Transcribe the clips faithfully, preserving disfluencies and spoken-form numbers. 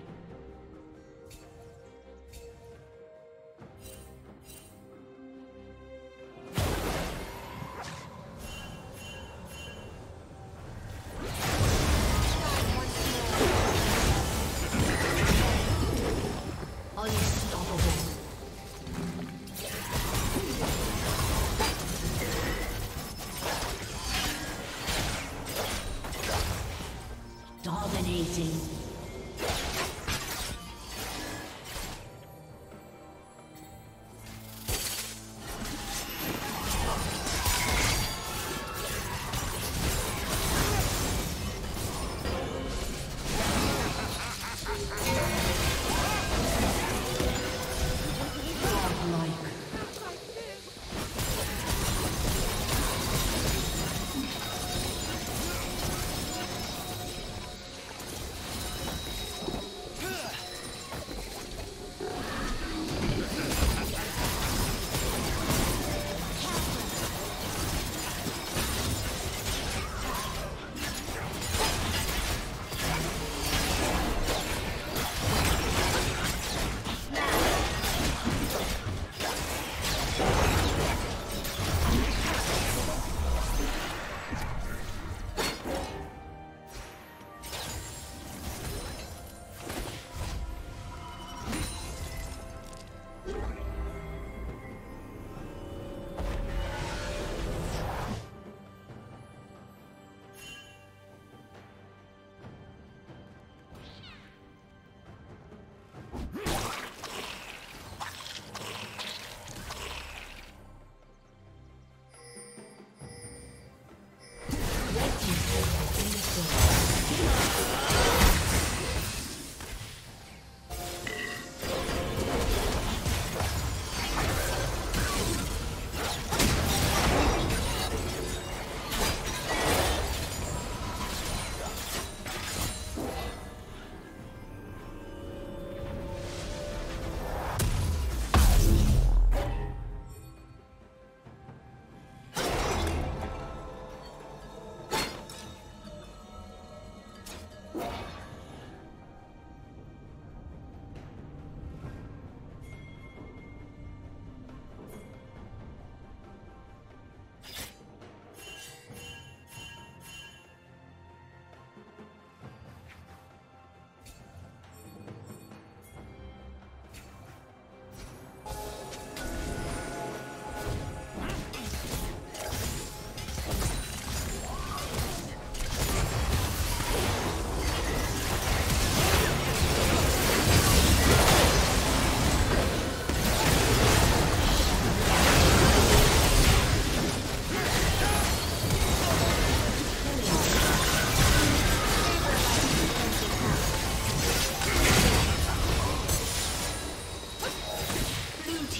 Dominating. Red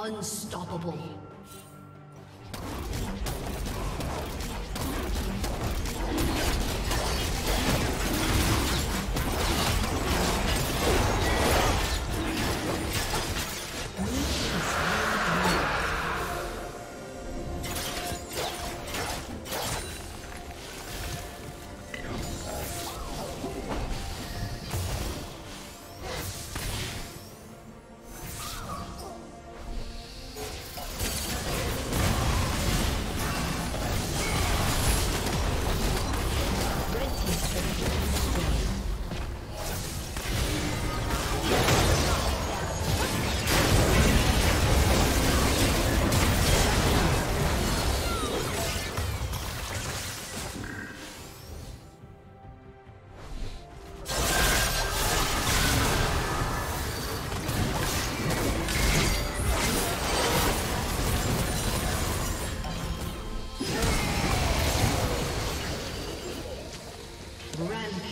Unstoppable.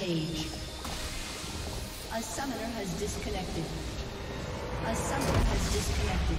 stage. A summoner has disconnected. A summoner has disconnected.